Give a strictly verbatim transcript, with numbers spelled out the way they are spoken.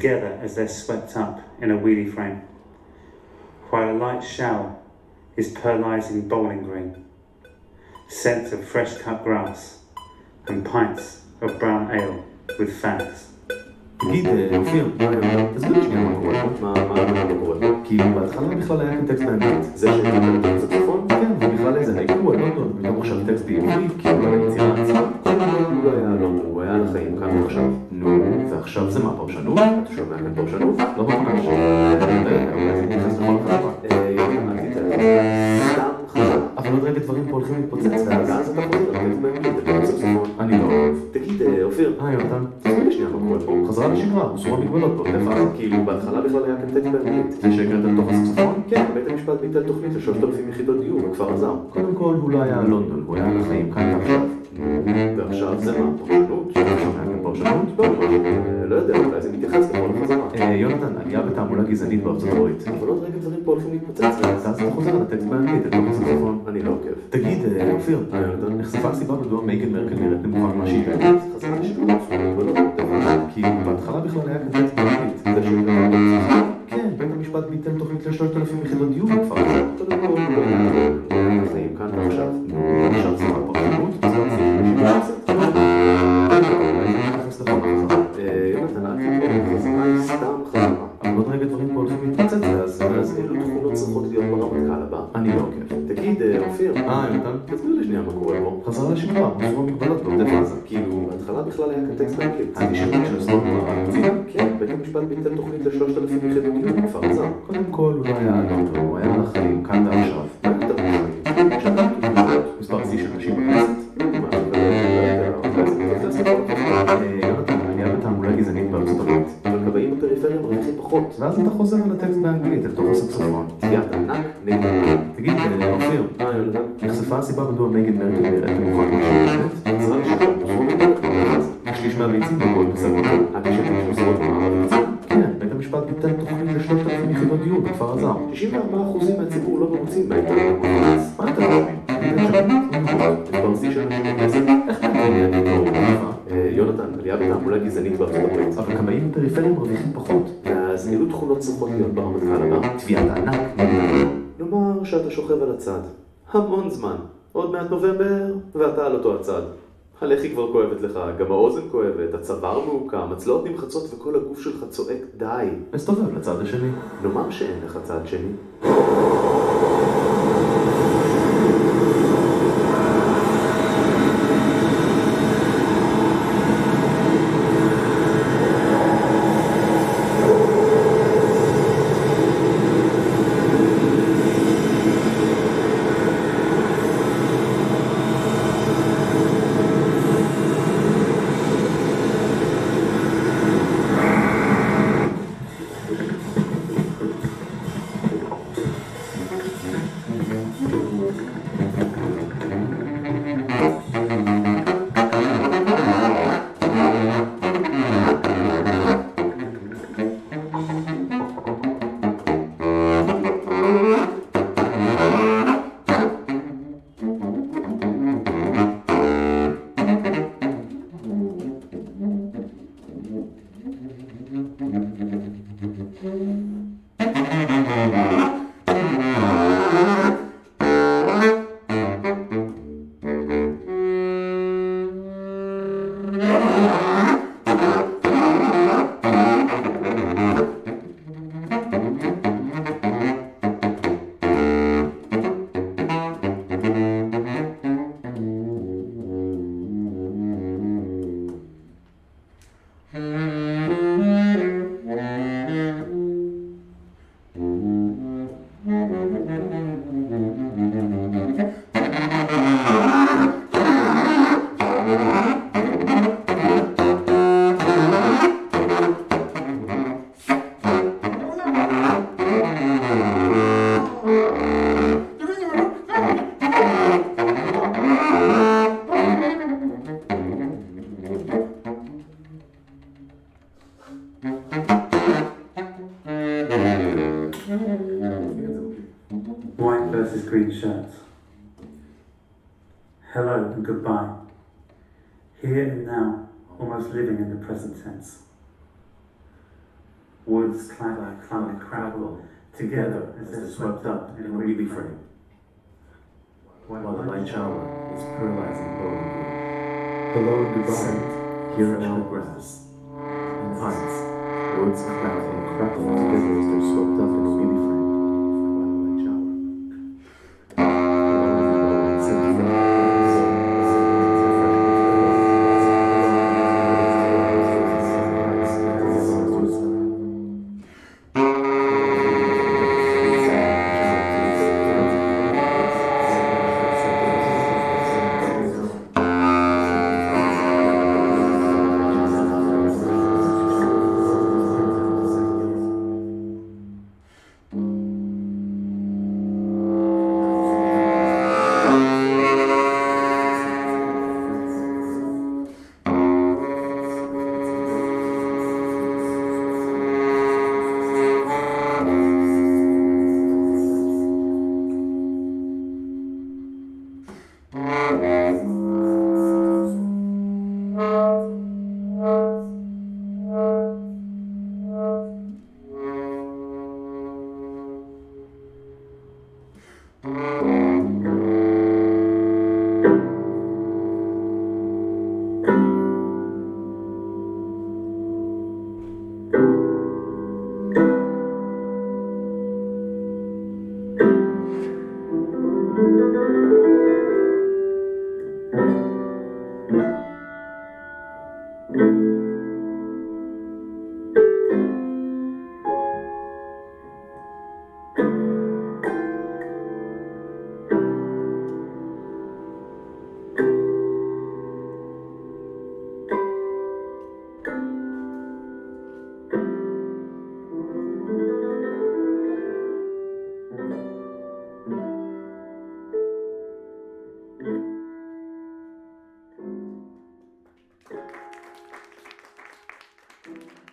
Together as they're swept up in a wheelie frame, while a light shower is perlizing bowling green, scent of fresh cut grass and pints of brown ale with fags. ועכשיו זה מה פרשנות? אתה שומע כאן פרשנות? לא בפרשנות. אולי זה נכנס לכל כמה. אמרתי את זה. סתם חזר. אבל עוד רגע דברים פה הולכים להתפוצץ. ואז אתה חוזר, אבל איזה מהימים אתה קורא ספסמון. אני לא אוהב. תגיד, אופיר. אה, יונתן. תסביר לי שנייה מה קורה פה. חזרה לשגרה, הוסרו המגבלות פה. לבד. כאילו, בהתחלה בכלל היה כאן טקסט באנגלית. שהקראת לתוך הספסמון? כן, בית המשפט ביטל תוכנית לשלושת אלפים יחידות דיור בכפר עזר. קודם כל, הוא לא היה לונדון, הוא היה לחיים כאן עכשיו. ועכשיו זה מה פרשנות? פרשנות? לא, לא יודע, אולי זה מתייחס לכל החזרה. יונתן, עלייה בתעמולה גזענית בארצות הברית. אבל עוד רגע דברים פה הולכים להתפוצץ. אז אתה חוזר על הטקסט באנגלית, אתה לא חוזר נכון. אני לא עוקב. תגיד, אופיר, נחשפה הסיבה מדוע מייגן מרקל נראית נמוכה ממה שהיא נראית? חזרה לשגרות, ולא דבר, כי בהתחלה בכלל היה כאן טקסט באנגלית. זה שהיא נראית. כן, בית המשפט ביטל תוכנית לשלושת אלפים יחידות דיור בכפר. תודה רבה. Stop. נגד דברים פולחים. אז אילו תכונות צריכות להיות ברמת קהל הבא? אני לא עוקב. תגיד, אופיר. אה, נתן? תסביר לי שנייה מה קורה לו. חזרה לשגרה, הוא מגבלות בעודת עזה. כאילו, בהתחלה בכלל היה קטקסט באנגלית. הנישורים של סדום מערב. כן, בית המשפט ביטל תוכנית לשלושת אלפים יחידות דיור בכפר עזה. קודם כל, הוא לא היה אדום, הוא היה לחיים, כאן ועכשיו. מה הייתה תוכנית? כשאתה תוכנית, מספר זי של נשים בכנסת. ואז אתה חוזר על הטקסט באנגלית, אל תוך הספספון. תהיית ענק, נגד מרקל. תגיד, אופיר, נחשפה הסיבה מדוע נגד מרקל נראית מוכן משהו. עזרה לשקול, נכון? השליש מהביצים בכל בסדר. הקשת המפוסרות מהביצים? כן, בית המשפט ביטל תוכנית לשלושת אלפים יחידות דיור בכפר עזה. שישים וארבעה אחוז מהציבור לא מרוצים בהיתר. מה אתה רואה? אני אשבת, נכון. תפרסי של אנשים בכנסת. איך אתה רואה? אני לא רואה. יונתן, עלייה בתעמולה גזענית בארצות הברית. אבל כמאים בפריפריה מרוויחים פחות. אז נהיו תכונות צריכות להיות ברמת קהל הבא. תביעת הענק. נאמר שאתה שוכב על הצד. המון זמן. עוד מעט נובמבר, ואתה על אותו הצד. הלחי כבר כואבת לך, גם האוזן כואבת, הצוואר מעוקם, הצלעות נמחצות וכל הגוף שלך צועק די. מסתובב לצד השני. נאמר שאין לך צד שני. White versus green shirts. Hello and goodbye. Here and now, almost living in the present tense. Woods clatter, clamor, crackle, together as they're swept up in a weedy frame. While the light shower is paralyzing both. Hello and goodbye. Here and now, grass and pines. Woods clatter and crackle, together as they're swept up in a weedy frame. Mm-hmm. Thank you.